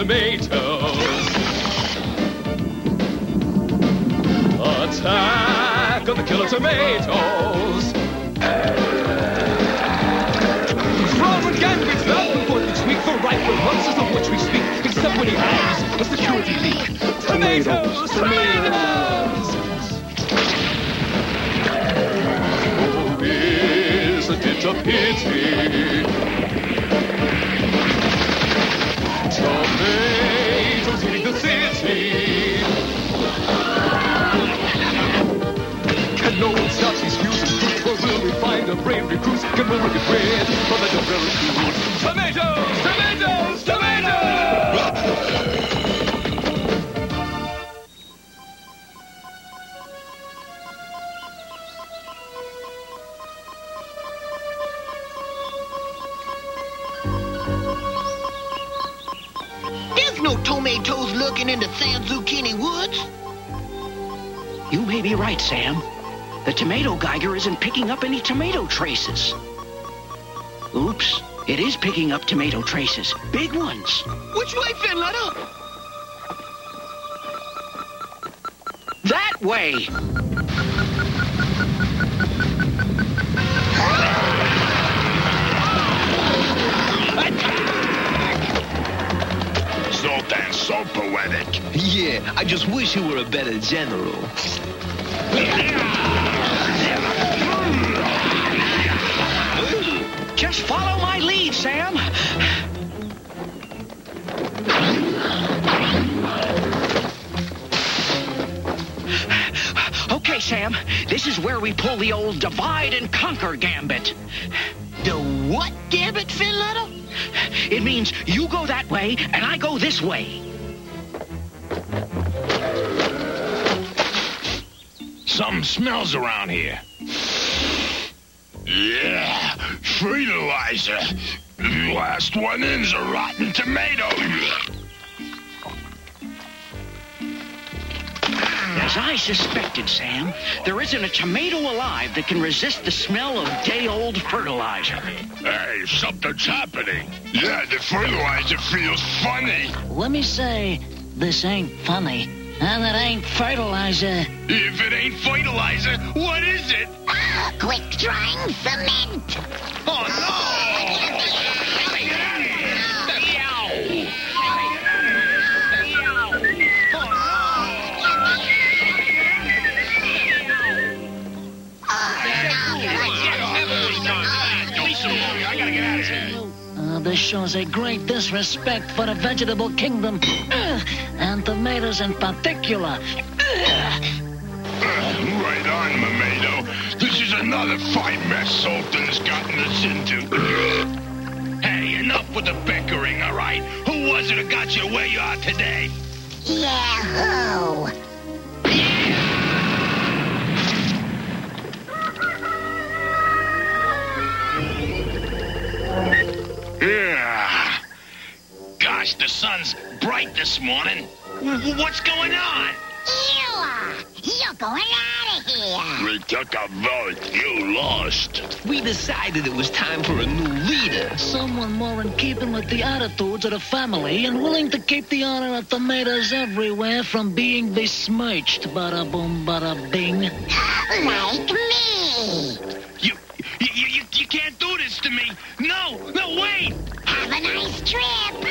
Tomatoes. Attack of the Killer Tomatoes. Robert Gangreen's mountain footage week for rightful monsters of which we speak, except when he has a security leak. Tomatoes! Tomatoes! Oh, isn't it a pity? Tomatoes eating the city. Can no one stop these fuses? Will we find a brave recruit? Can we work it bread for the temporary food? Tomatoes! Tomatoes! Tomatoes! There's no tomatoes lurking in the San Zucchini woods. You may be right, Sam. The tomato geiger isn't picking up any tomato traces. Oops, it is picking up tomato traces. Big ones. Which way, Finletter? That way! Attack! Zoltan's so poetic. Yeah, I just wish he were a better general. Just follow my lead, Sam. Okay, Sam, this is where we pull the old divide and conquer gambit. The what gambit, Finletter? It means you go that way and I go this way. Something smells around here. Yeah, fertilizer. Last one in's a rotten tomato. As I suspected, Sam, there isn't a tomato alive that can resist the smell of day-old fertilizer. Hey, something's happening. Yeah, the fertilizer feels funny. Let me say, this ain't funny. And it ain't fertilizer. If it ain't fertilizer, what is it? Oh, quick drying cement. Oh, no. This shows a great disrespect for the vegetable kingdom. And tomatoes in particular. Right on, Mamato. This is another fine mess Sultan's gotten us into. Hey, enough with the bickering, all right? Who was it that got you where you are today? Yahoo! Yeah. Gosh, the sun's bright this morning. What's going on? You're going out of here. We took a vote. You lost. We decided it was time for a new leader. Someone more in keeping with the attitudes of the family and willing to keep the honor of tomatoes everywhere from being besmirched. Bada boom, bada bing. Like me. You can't do this to me. No, no, wait. Have a nice trip.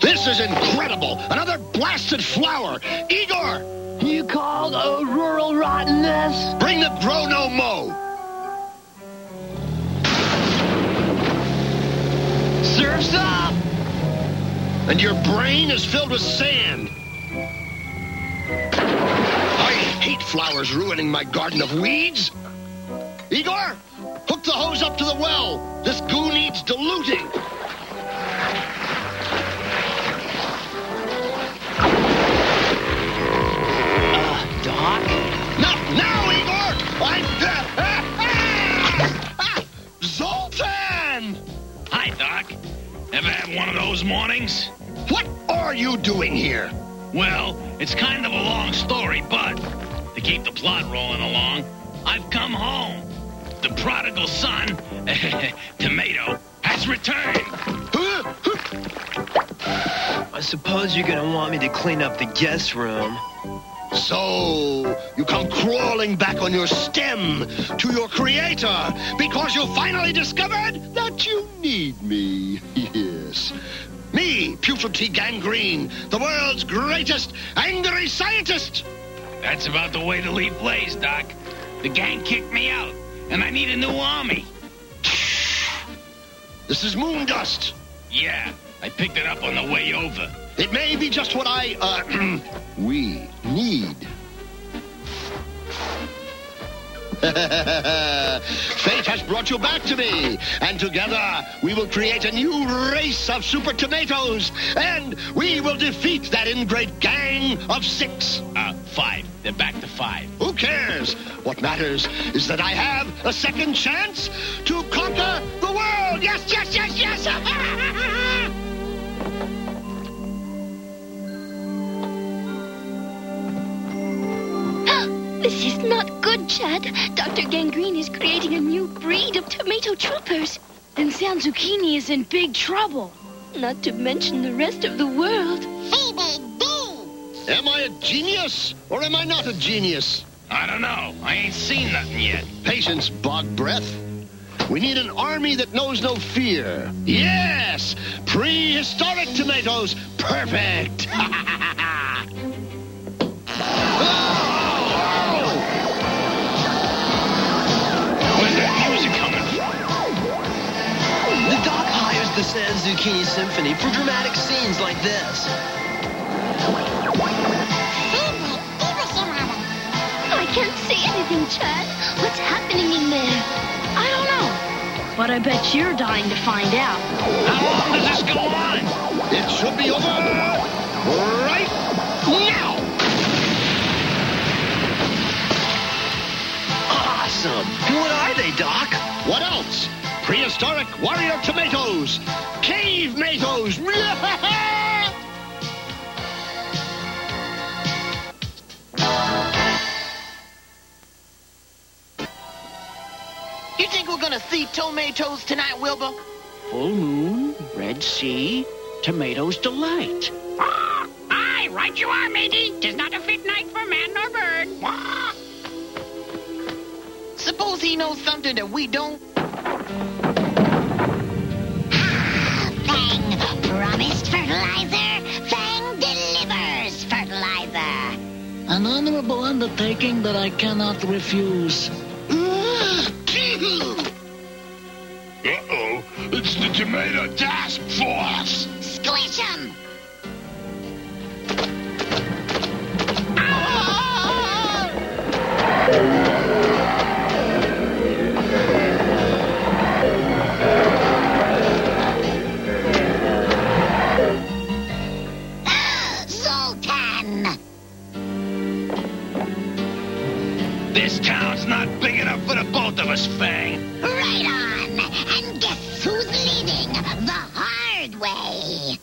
This is incredible! Another blasted flower! Igor! You called a rural rottenness? Bring the Bro No Mo! Surf's up! And your brain is filled with sand! I hate flowers ruining my garden of weeds! Igor! Hook the hose up to the well! This goo needs diluting! Not now, Igor! I'm dead! Zoltan! Hi, Doc. Ever have one of those mornings? What are you doing here? Well, it's kind of a long story, but to keep the plot rolling along, I've come home. The prodigal son, Tomato, has returned. I suppose you're gonna want me to clean up the guest room. So, you come crawling back on your stem to your creator because you finally discovered that you need me. Yes. Me, Putrid T. Gangreen, the world's greatest angry scientist. That's about the way to leave Blaze, Doc. The gang kicked me out, and I need a new army. This is moon dust. Yeah, I picked it up on the way over. It may be just what we need. Fate has brought you back to me, and together we will create a new race of super tomatoes, and we will defeat that ingrate gang of six. Five. They're back to five. Who cares? What matters is that I have a second chance to conquer the world. Yes, yes, yes, yes. This is not good, Chad. Dr. Gangreen is creating a new breed of tomato troopers. And San Zucchini is in big trouble. Not to mention the rest of the world. BBB! Am I a genius or am I not a genius? I don't know. I ain't seen nothing yet. Patience, bog breath. We need an army that knows no fear. Yes! Prehistoric tomatoes. Perfect! Ha ha ha ha! The San Zucchini Symphony for dramatic scenes like this. I can't see anything, Chad. What's happening in there? I don't know. But I bet you're dying to find out. How long does this go on? It should be over right now. Awesome. What are they, Doc? What else? Prehistoric warrior tomatoes! Cave tomatoes! You think we're gonna see tomatoes tonight, Wilbur? Full moon, Red Sea, tomatoes delight. Ah, aye, right you are, matey. 'Tis not a fit night for man nor bird. Ah. Suppose he knows something that we don't? Fang promised fertilizer. Fang delivers fertilizer. An honorable undertaking that I cannot refuse. Uh-oh, it's the Tomato Task Force. Squish him. This town's not big enough for the both of us, Fang. Right on. And guess who's leaving the hard way?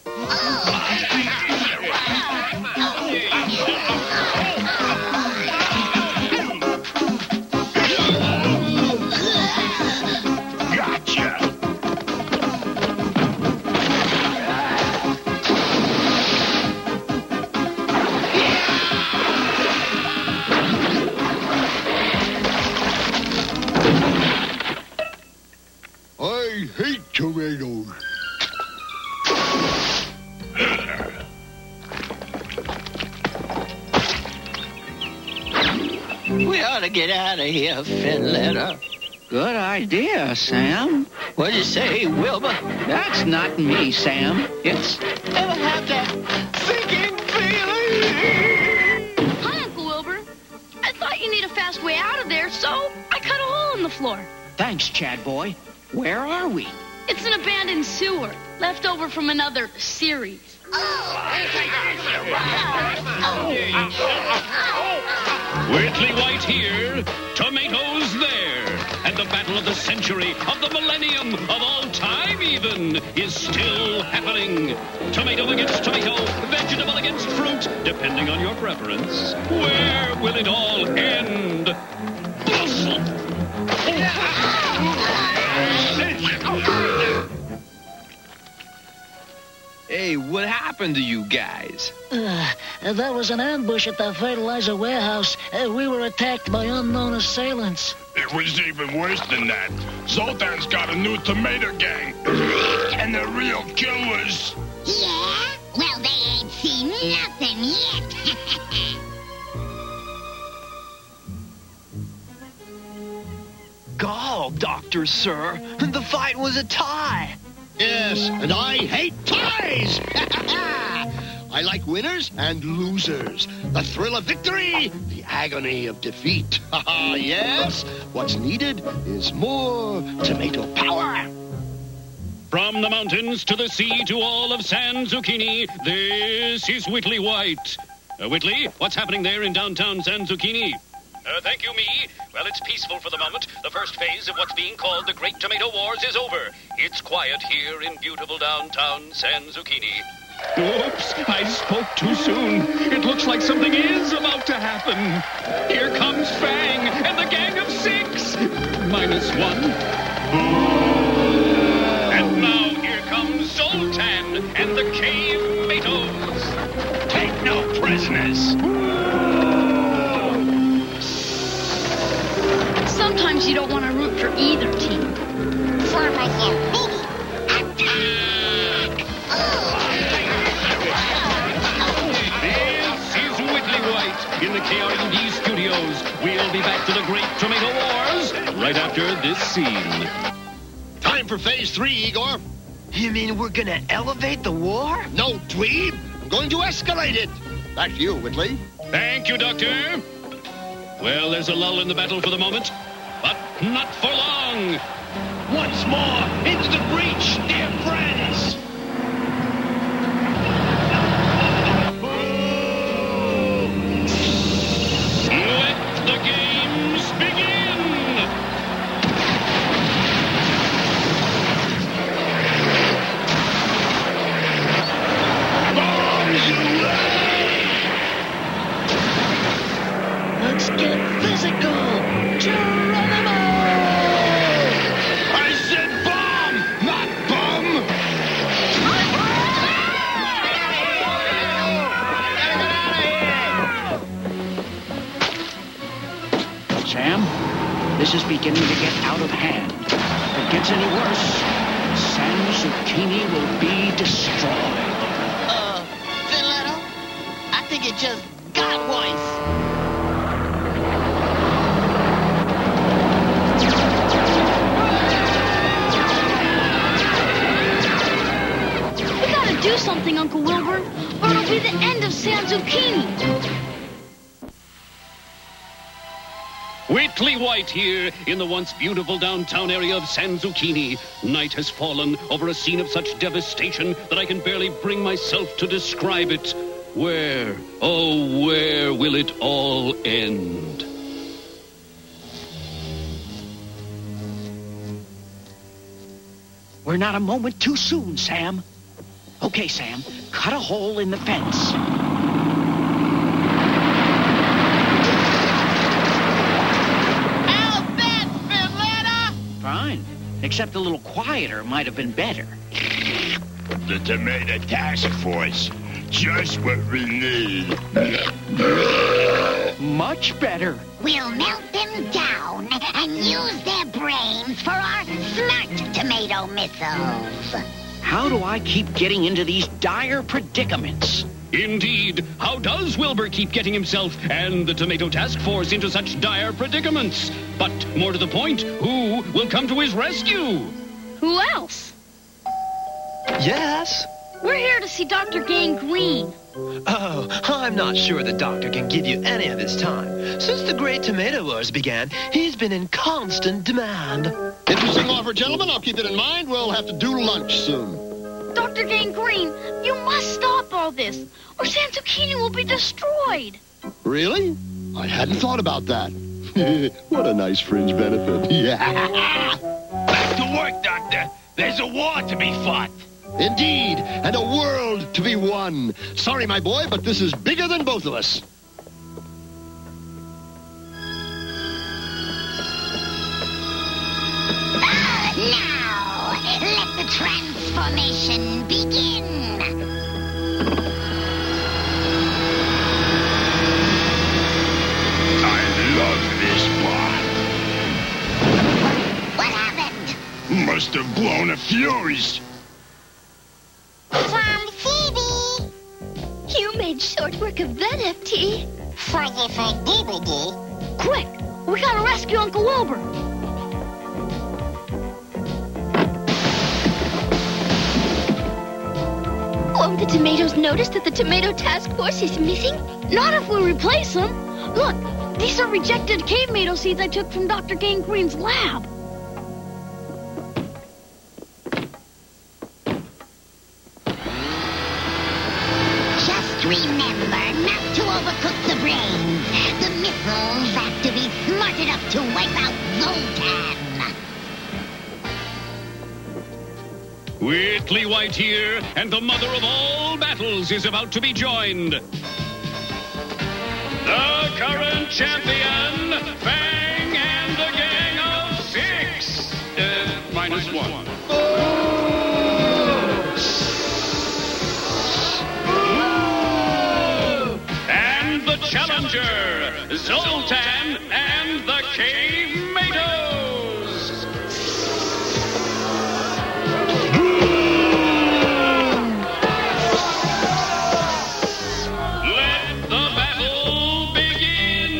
Tomatoes. We ought to get out of here, Finletter. Good idea, Sam. What'd you say, Wilbur? That's not me, Sam. It's... It'll have that sinking feeling. Hi, Uncle Wilbur. I thought you need a fast way out of there, so I cut a hole in the floor. Thanks, Chad boy. Where are we? It's an abandoned sewer, left over from another series. Whitley White here, tomatoes there. At the battle of the century, of the millennium, of all time even, Neverland is still happening. Tomato against tomato, vegetable against fruit, depending on your preference. Where will it all end? Hey, what happened to you guys? There was an ambush at the fertilizer warehouse. We were attacked by unknown assailants. It was even worse than that. Zoltan's got a new tomato gang. And they're real killers. Yeah? Well, they ain't seen nothing yet. Gall, Doctor, sir. The fight was a tie. Yes, and I hate ties! I like winners and losers. The thrill of victory, the agony of defeat. Yes, what's needed is more tomato power. From the mountains to the sea to all of San Zucchini, this is Whitley White. Whitley, what's happening there in downtown San Zucchini? Thank you, me. Well, it's peaceful for the moment. The first phase of what's being called the Great Tomato Wars is over. It's quiet here in beautiful downtown San Zucchini. Whoops, I spoke too soon. It looks like something is about to happen. Here comes Fang and the gang of six. Minus one. And now here comes Zoltan and the Cave Tomatoes. Take no prisoners. Sometimes you don't want to root for either team. For myself, baby. Attack! This is Whitley White in the KRMD studios. We'll be back to the Great Tomato Wars right after this scene. Time for phase 3, Igor. You mean we're going to elevate the war? No, Tweeb. I'm going to escalate it. Back to you, Whitley. Thank you, Doctor. Well, there's a lull in the battle for the moment, but not for long. Once more, into the breach, dear friends. Let the games begin. Bombs away! Let's get physical. Geronimo! I said bomb, not bum! Sam, this is beginning to get out of hand. If it gets any worse, San Zucchini will be destroyed. Finletter, I think it just got worse. Do something, Uncle Wilbur, or it'll be the end of San Zucchini. Whitley White here in the once beautiful downtown area of San Zucchini. Night has fallen over a scene of such devastation that I can barely bring myself to describe it. Where, oh, where will it all end? We're not a moment too soon, Sam. Okay, Sam, cut a hole in the fence. Out fence, Finletter! Fine, except a little quieter might have been better. The Tomato Task Force, just what we need. Much better. We'll melt them down and use their brains for our smart tomato missiles. How do I keep getting into these dire predicaments? Indeed, how does Wilbur keep getting himself and the Tomato Task Force into such dire predicaments? But more to the point, who will come to his rescue? Who else? Yes? We're here to see Dr. Gangreen. Oh, I'm not sure the doctor can give you any of his time. Since the Great Tomato Wars began, he's been in constant demand. Interesting offer, gentlemen. I'll keep it in mind. We'll have to do lunch soon. Dr. Gangreen, you must stop all this, or San Zucchini will be destroyed. Really? I hadn't thought about that. What a nice fringe benefit. Yeah. Back to work, Doctor. There's a war to be fought. Indeed, and a world to be won. Sorry, my boy, but this is bigger than both of us. Now, let the transformation begin. Must have blown a fuse. From Phoebe. You made short work of that, FT. For the forgivity. Quick, we gotta rescue Uncle Wilbur. Won't the tomatoes notice that the tomato task force is missing? Not if we replace them. Look, these are rejected cave tomato seeds I took from Dr. Gangreen's lab. Remember not to overcook the brains. The missiles have to be smarted up to wipe out Zoltan. Whitley White here, and the mother of all battles is about to be joined. The current champion, Fang and the gang of six. Minus one. Challenger, Zoltan and the Cave Tomatoes. Let the battle begin.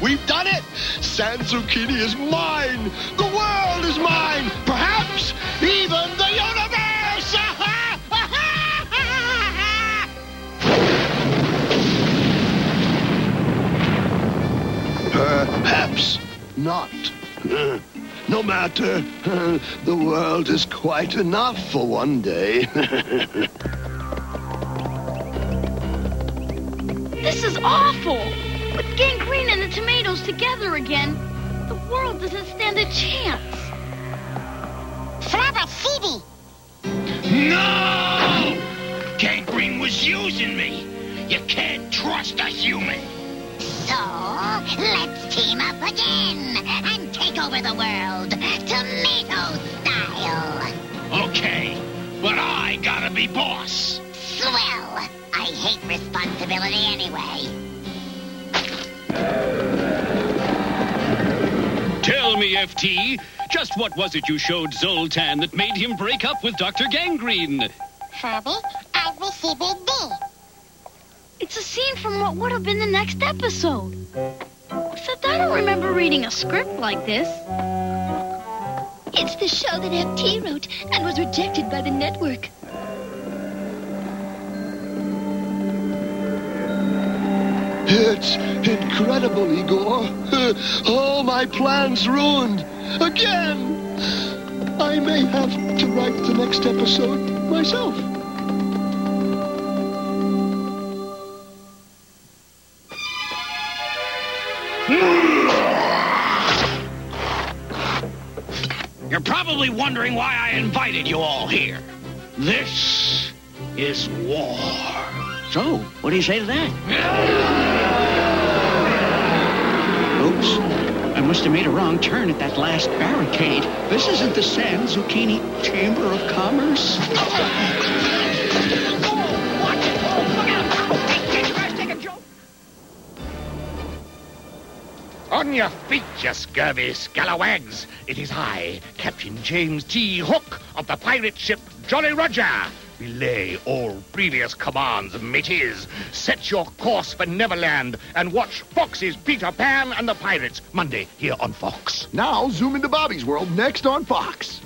We've done it! San Zucchini is mine! The world is mine! Perhaps even the universe! Perhaps not. No matter. The world is quite enough for one day. This is awful! With Gangreen and the tomatoes together again, the world doesn't stand a chance. Flabba Phoebe! No! Gangreen was using me. You can't trust a human. So, let's team up again and take over the world, tomato style. Okay, but I gotta be boss. Swell. I hate responsibility anyway. Tell me, FT, just what was it you showed Zoltan that made him break up with Dr. Gangreen? Father, I received a bill. It's a scene from what would have been the next episode. Except I don't remember reading a script like this. It's the show that FT wrote and was rejected by the network. It's incredible, Igor. All my plans ruined. Again! I may have to write the next episode myself. You're probably wondering why I invited you all here. This is war. So, what do you say to that? Oops, I must have made a wrong turn at that last barricade. This isn't the San Zucchini Chamber of Commerce. Oh, what? Oh, look out! Take your ass, take a joke! On your feet, you scurvy scalawags. It is I, Captain James T. Hook, of the pirate ship Jolly Roger. Relay all previous commands, mateys. Set your course for Neverland and watch Fox's Peter Pan and the Pirates Monday here on Fox. Now zoom into Bobby's world next on Fox.